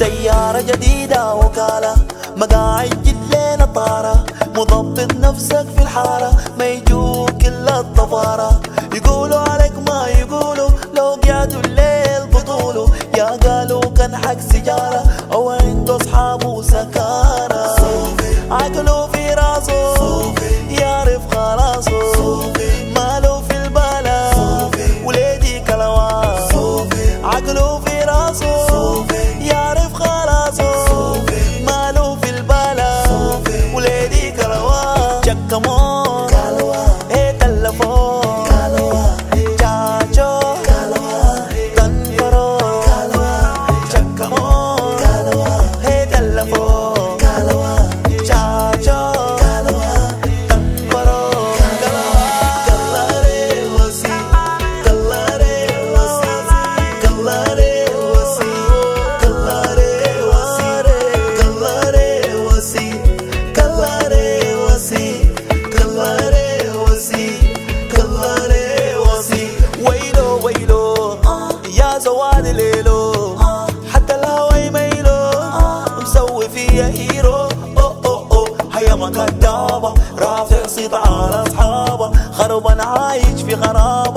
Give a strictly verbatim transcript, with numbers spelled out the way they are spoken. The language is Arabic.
سيارة جديدة وكالة، مقاعد جلينا طارة، مضبط نفسك في الحارة، ما يجوك إلا الطفارة. يقولوا عليك ما يقولوا، لو قعدوا الليل بطولوا، يا قالوا كان حق سيجارة أو عنده أصحابه سكارة. عقله في راسه يعرف خلاصه، ماله في البلا وليدي كلوان. عقله في راسه يعرف خلاصه، ماله في البلا وليدي كلوان. شكمون ايه تلفون جاجو تنفرو، شكمون ايه تلفون كدابة رافع صيت على أصحابه، خربان عايش في غرابة.